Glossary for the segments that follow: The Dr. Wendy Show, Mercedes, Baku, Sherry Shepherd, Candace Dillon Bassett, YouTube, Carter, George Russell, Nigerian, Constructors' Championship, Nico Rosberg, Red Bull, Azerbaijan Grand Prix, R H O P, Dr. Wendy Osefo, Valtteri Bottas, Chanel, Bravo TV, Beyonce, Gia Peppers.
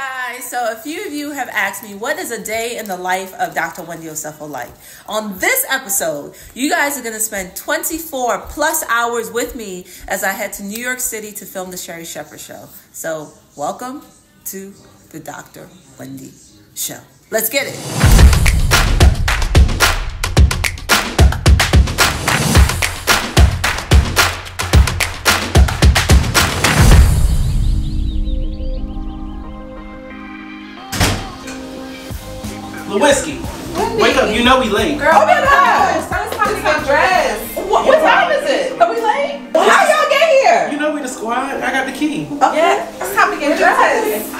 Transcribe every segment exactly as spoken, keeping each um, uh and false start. guys. So a few of you have asked me, what is a day in the life of Doctor Wendy Osefo like? On this episode, you guys are going to spend twenty-four plus hours with me as I head to New York City to film the Sherry Shepherd show. So welcome to the Doctor Wendy show. Let's get it. The whiskey. Wendy. Wake up, you know we late. Girl, oh my gosh, it's time to get dressed. What, what time is it? Are we late? Well, how y'all get here? You know we the squad. I got the key. Okay. Yeah, it's time to get dressed.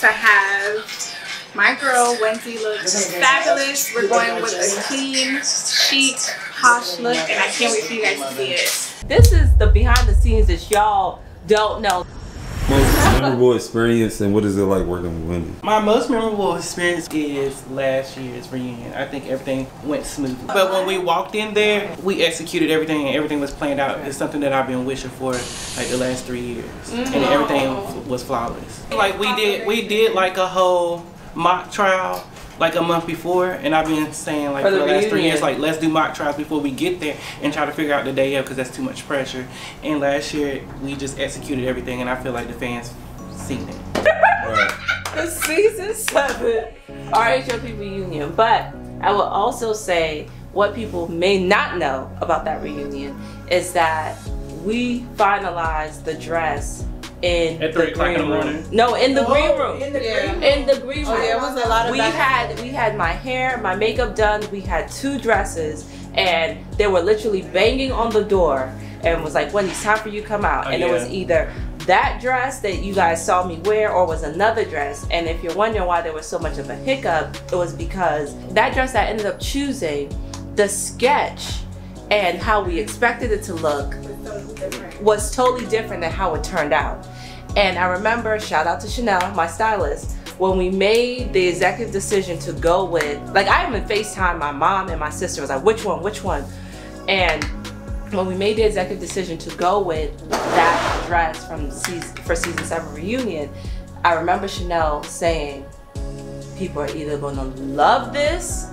To have my girl Wendy look fabulous. We're going with a clean, chic, posh look, and I can't wait for you guys to see it. This is the behind the scenes that y'all don't know. Most memorable experience, and what is it like working with Wendy? My most memorable experience is last year's reunion. I think everything went smoothly. But when we walked in there, we executed everything and everything was planned out. It's something that I've been wishing for like the last three years. Mm-hmm. And everything was flawless. Like we did we did like a whole mock trial like a month before, and I've been saying like for the, for the last three years, like let's do mock trials before we get there and try to figure out the day of because that's too much pressure. And last year we just executed everything, and I feel like the fans seen it. The season seven R H O P reunion. But I will also say what people may not know about that reunion is that we finalized the dress in at three o'clock in the morning. No, in the oh, green room. In the yeah. green room. In the green room. Oh, there was a lot of we had we had my hair, my makeup done. We had two dresses, and they were literally banging on the door and was like, "Wendy, it's time for you to come out." Oh, and yeah. It was either that dress that you guys saw me wear, or was another dress. And if you're wondering why there was so much of a hiccup, it was because that dress that I ended up choosing, the sketch and how we expected it to look was totally different than how it turned out. And I remember, shout out to Chanel, my stylist, when we made the executive decision to go with, like I even FaceTimed my mom and my sister, was like, which one, which one? And when we made the executive decision to go with that dress from season, for season seven reunion, I remember Chanel saying, people are either gonna love this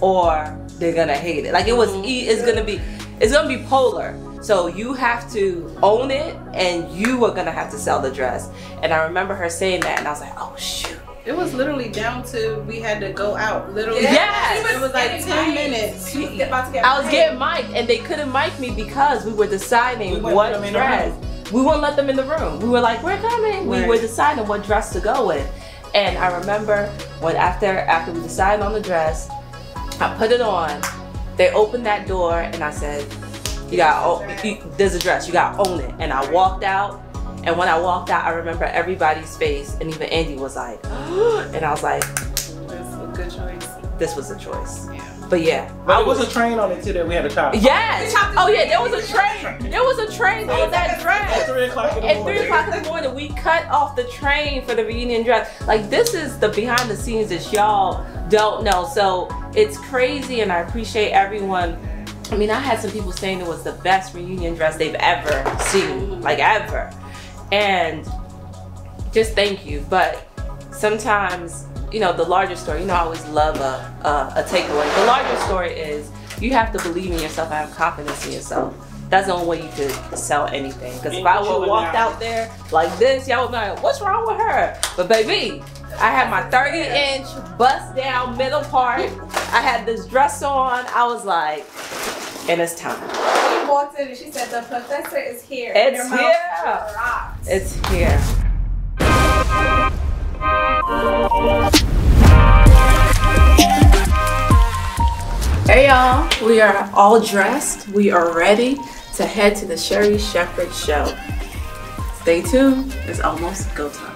or they're gonna hate it. Like it was, it's gonna be, it's gonna be polar. So you have to own it, and you are gonna have to sell the dress. And I remember her saying that, and I was like, oh shoot. It was literally down to, we had to go out, literally. Yes. It was, it was like ten minutes. She was about to get I was mic'd. getting mic'd, and they couldn't mic me because we were deciding we what dress. We wouldn't let them in the room. We were like, we're coming. Right. We were deciding what dress to go with. And I remember when after, after we decided on the dress, I put it on, they opened that door, and I said, you gotta, you, there's a dress, you gotta own it. And I walked out, and when I walked out, I remember everybody's face, and even Andy was like, oh, and I was like, this was a good choice. This was a choice. Yeah. But yeah. But there was, was a train on it too that we had to chop. Yes. Oh yeah, there was a train. There was a train on that dress. At three o'clock in the morning. At three o'clock in the morning, we cut off the train for the reunion dress. Like this is the behind the scenes that y'all don't know. So it's crazy, and I appreciate everyone. I mean, I had some people saying it was the best reunion dress they've ever seen, like ever. And just thank you. But sometimes, you know, the larger story, you know, I always love a, a, a takeaway. The larger story is you have to believe in yourself and have confidence in yourself. That's the only way you could sell anything. Because if I would have walked out there like this, y'all would be like, what's wrong with her? But baby, I had my thirty inch bust down middle part. I had this dress on. I was like, and it's time. She walked in and she said, the professor is here. It's here. It's here. Hey y'all, we are all dressed. We are ready to head to the Sherry Shepherd show. Stay tuned, it's almost go time.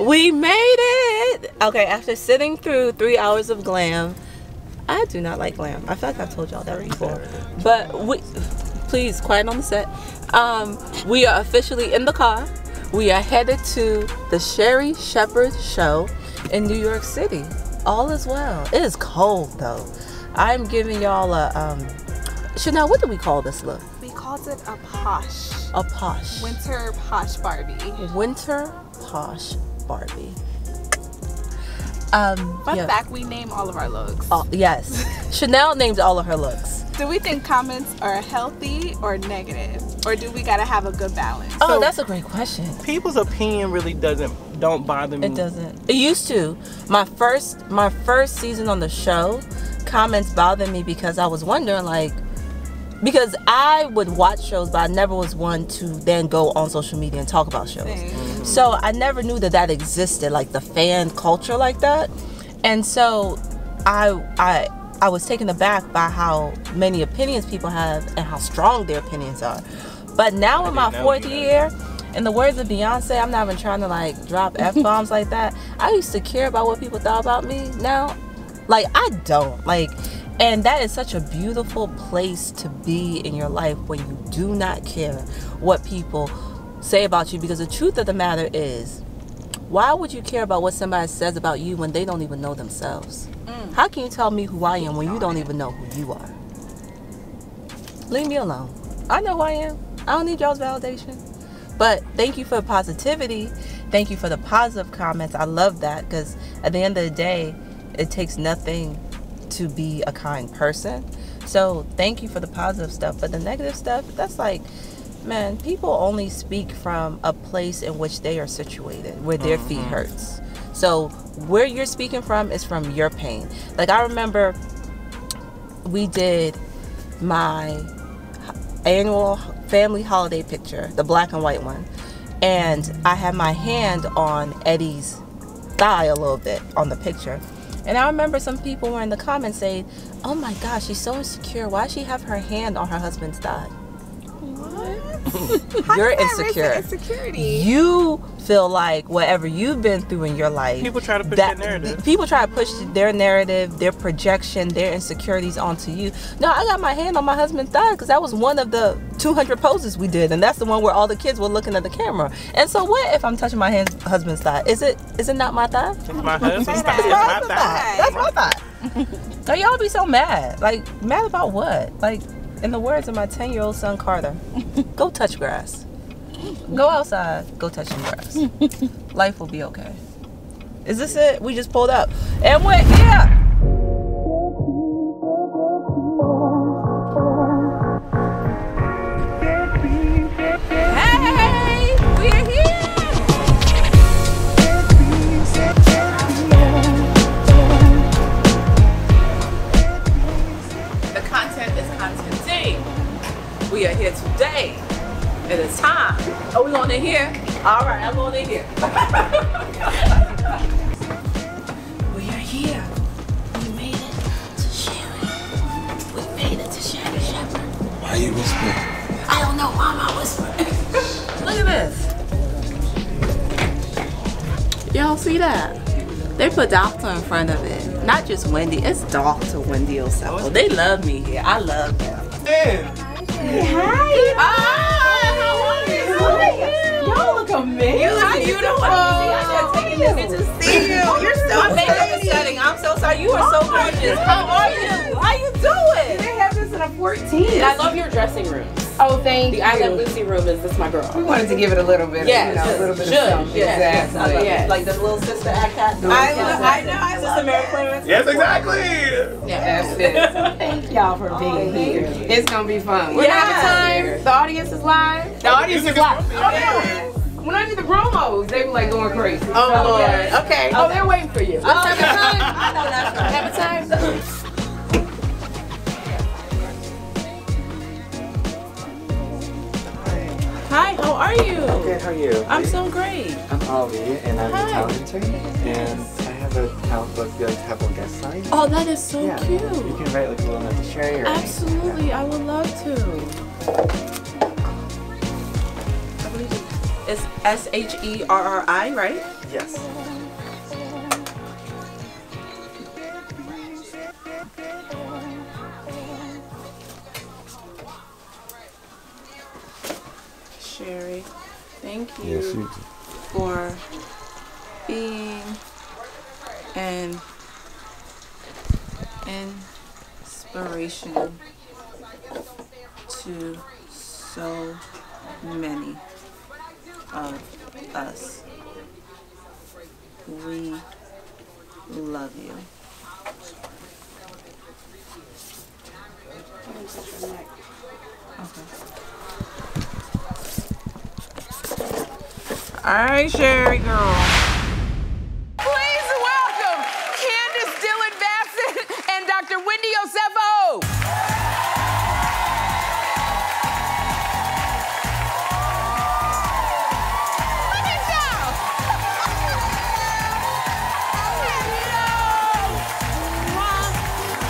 We made it! Okay, after sitting through three hours of glam, I do not like glam. I feel like I've told y'all that before. But we, please, quiet on the set. Um, we are officially in the car. We are headed to the Sherry Shepherd show in New York City. All is well. It is cold though. I'm giving y'all a, um, Chanel, what do we call this look? We called it a posh. A posh. Winter posh Barbie. Winter posh Barbie. Um, Fun yeah. fact, we name all of our looks. All, yes. Chanel named all of her looks. Do we think comments are healthy or negative? Or do we gotta have a good balance? Oh, so that's a great question. People's opinion really doesn't, don't bother me. It doesn't. It used to. My first, my first season on the show, comments bothered me because I was wondering like, because I would watch shows, but I never was one to then go on social media and talk about shows. Mm-hmm. So I never knew that that existed, like the fan culture like that. And so I, I, I was taken aback by how many opinions people have and how strong their opinions are. But now I in my fourth year, in the words of Beyonce, I'm not even trying to like drop F-bombs like that. I used to care about what people thought about me. Now, like I don't. Like. And that is such a beautiful place to be in your life when you do not care what people say about you. Because the truth of the matter is, why would you care about what somebody says about you when they don't even know themselves? Mm. How can you tell me who I am when you don't even know who you are? Leave me alone. I know who I am. I don't need y'all's validation. But thank you for the positivity. Thank you for the positive comments. I love that because at the end of the day, it takes nothing to be a kind person. So thank you for the positive stuff, but the negative stuff, that's like, man, people only speak from a place in which they are situated, where their mm-hmm. feet hurts. So where you're speaking from is from your pain. Like I remember we did my annual family holiday picture, the black and white one, and I had my hand on Eddie's thigh a little bit on the picture. And I remember some people were in the comments saying, oh my gosh, she's so insecure. Why does she have her hand on her husband's thigh? What? How You're insecure. Insecurity? You feel like whatever you've been through in your life. People try to push that, their narrative. People try to push their narrative, their projection, their insecurities onto you. No, I got my hand on my husband's thigh because that was one of the two hundred poses we did. And that's the one where all the kids were looking at the camera. And so what if I'm touching my hand, husband's thigh? Is it is it not my thigh? It's my husband's thigh. It's my husband's thigh. That's my thigh. So y'all be so mad. Like, mad about what? Like, in the words of my ten-year-old son, Carter, go touch grass. Go outside, go touch some grass. Life will be okay. Is this it? We just pulled up. And we're here! We are here today. It is time. Are we going in here? All right, I'm going in here. We are here. We made it to Sherry. We made it to Sherry Shepherd. Why are you whispering? I don't know why I'm not whispering. Look at this. Y'all see that? They put doctor in front of it. Not just Wendy, it's Doctor Wendy Osefo. They love me here. I love them. Yeah. Hey, hi! Ah, how are you? Y'all look amazing. You look beautiful. I should have taken this minute to see you. You're so My makeup is setting. I'm so sorry. You are oh so gorgeous. God. How are you? How you doing? They have this in a fourteen. I love your dressing rooms. Oh, thank you. I Love Lucy room is this my girl. We wanted to give it a little bit, yes, of, you know, a little bit of something. Yes, exactly. Yes, yes. Like the little sister I got. No, I, love, I know. I love that. Yes, exactly. Yes. That's it. Thank y'all for being oh, here. It's gonna be fun. We're yeah. gonna have a time. The audience is live. The audience is live. Oh, yeah. When I did the promos, they were like going crazy. Oh, so, Lord. Yeah. Okay. Oh, they're waiting for you. Let's have a time. I know that's right. Have a time. Hi, how are you? I'm good, how are you? I'm so great. I'm Ollie, and I'm Hi. a talent intern, and I have a talent book that I have on guest side. Oh, that is so yeah. cute. You can write like a little note to Sherry. Absolutely, I would love to. I believe it's S H E R R I, right? Yes. Sherry, thank you, yes, you for being an inspiration to so many of us. We love you. Okay. All right, Sherry girl. Please welcome Candace Dillon Bassett and Doctor Wendy Osefo. Look at y'all.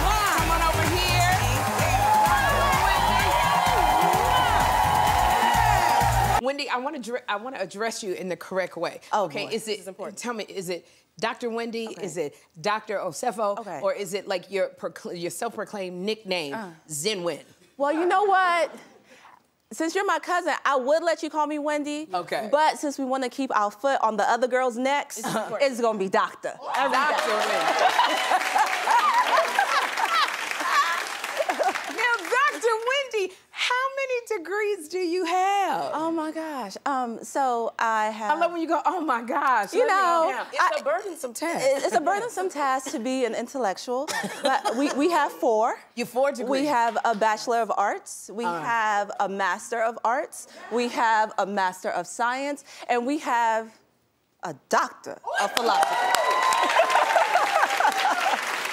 Come on over here. Wendy, I want to I want to address you in the correct way. Oh, okay, boy. Is it? This is important. Tell me, is it Doctor Wendy? Okay. Is it Doctor Osefo? Okay. Or is it like your your self-proclaimed nickname, uh. Zen Wen? Well, you know what? Since you're my cousin, I would let you call me Wendy. Okay. But since we want to keep our foot on the other girls' necks, uh-huh. it's gonna be Doctor. Wow. Doctor Wendy. Now, Doctor Wendy, how many degrees do you have? Oh my gosh. Um, so I have. I love when you go, oh my gosh. You know, it's I, a burdensome task. It's a burdensome task to be an intellectual. But we, we have four. You have four degrees. We have a Bachelor of Arts. We uh. have a Master of Arts. We have a Master of Science. And we have a Doctor of Philosophy.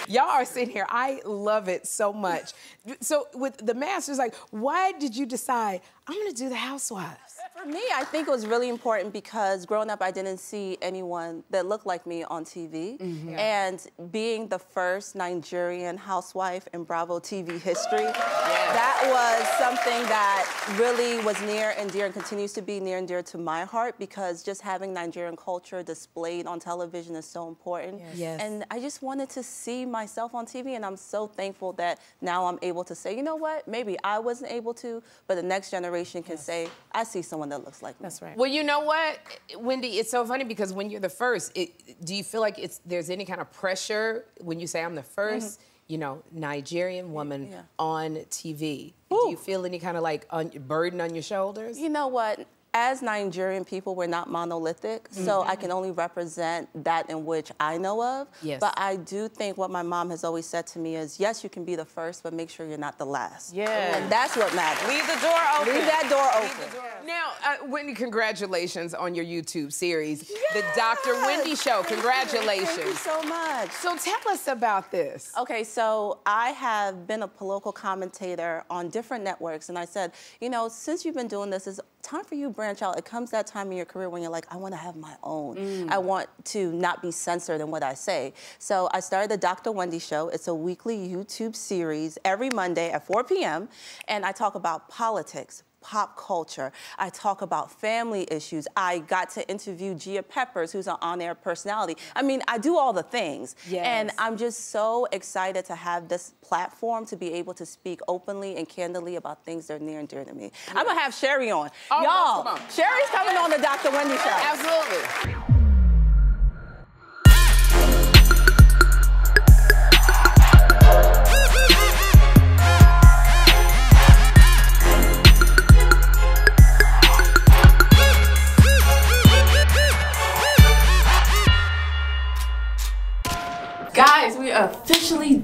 Y'all are sitting here. I love it so much. So with the Masters, like, why did you decide, I'm gonna do The Housewives? For me, I think it was really important because growing up, I didn't see anyone that looked like me on T V. Mm-hmm. yeah. And being the first Nigerian housewife in Bravo T V history, yes. that was something that really was near and dear and continues to be near and dear to my heart because just having Nigerian culture displayed on television is so important. Yes. Yes. And I just wanted to see myself on T V, and I'm so thankful that now I'm able to say, you know what, maybe I wasn't able to, but the next generation can yes. say, I see someone that looks like me. That's right. Well, you know what, Wendy, it's so funny because when you're the first, it, do you feel like it's there's any kind of pressure when you say I'm the first, mm-hmm. you know, Nigerian woman yeah. on T V? Ooh. Do you feel any kind of like un burden on your shoulders? You know what? As Nigerian people, we're not monolithic, mm-hmm. so I can only represent that in which I know of. Yes. But I do think what my mom has always said to me is, yes, you can be the first, but make sure you're not the last. Yeah. And that's what matters. Leave the door open. Leave that door open. Leave the door open. Now, uh, Wendy, congratulations on your YouTube series, yes! The Doctor Wendy Show. Congratulations. Thank you so much. So tell us about this. Okay, so I have been a political commentator on different networks, and I said, you know, since you've been doing this, it's time for you to branch out. It comes that time in your career when you're like, I want to have my own. Mm. I want to not be censored in what I say. So I started the Doctor Wendy Show. It's a weekly YouTube series every Monday at four P M And I talk about politics, pop culture. I talk about family issues. I got to interview Gia Peppers, who's an on-air personality. I mean, I do all the things. Yes. And I'm just so excited to have this platform to be able to speak openly and candidly about things that are near and dear to me. Yes. I'm gonna have Sherry on. Oh, y'all, well, Sherry's coming yes. on the Doctor Wendy Show. Absolutely.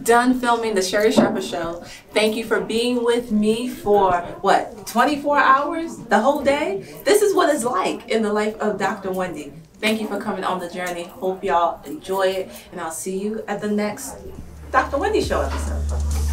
done filming the Sherry Shepherd Show. Thank you for being with me for, what, twenty-four hours? The whole day? This is what it's like in the life of Doctor Wendy. Thank you for coming on the journey. Hope y'all enjoy it, and I'll see you at the next Doctor Wendy Show episode.